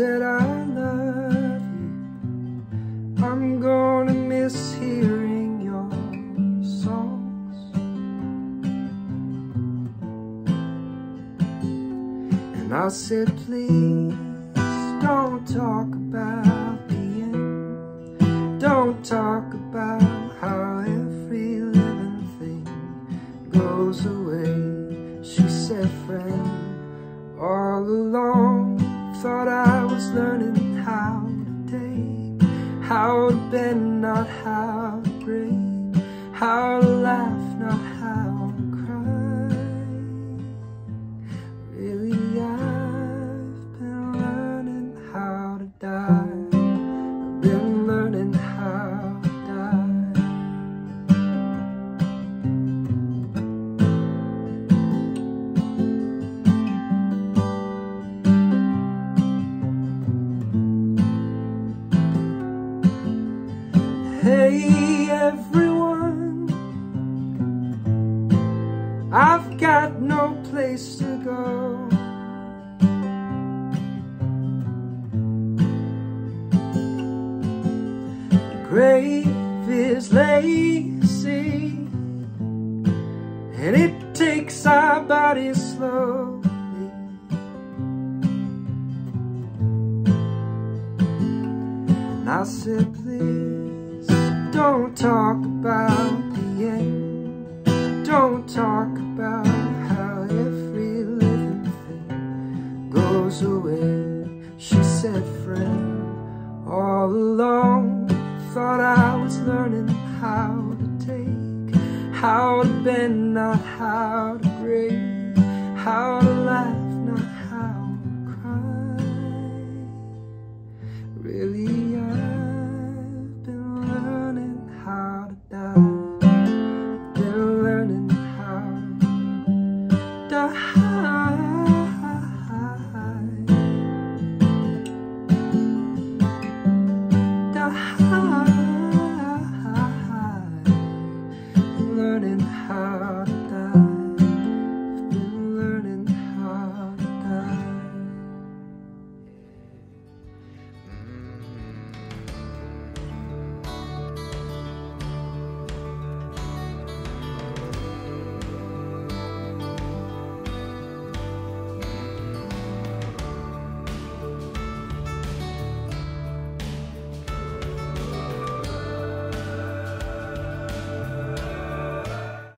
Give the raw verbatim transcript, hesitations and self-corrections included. said I love you. I'm gonna miss hearing your songs. And I said, please don't talk about the end. Don't talk about how every living thing goes away. She said, friend, all along, thought I was learning how to take, how to bend, not how to break, how to laugh, not how to cry. Really, I've been learning how to die. I've been learning how to hey everyone, I've got no place to go. The grave is lazy, and it takes our bodies slowly. And I said, please don't talk about the end. Don't talk about how every living thing goes away. She said, friend, all along, thought I was learning how to take, how to bend, not how to break, how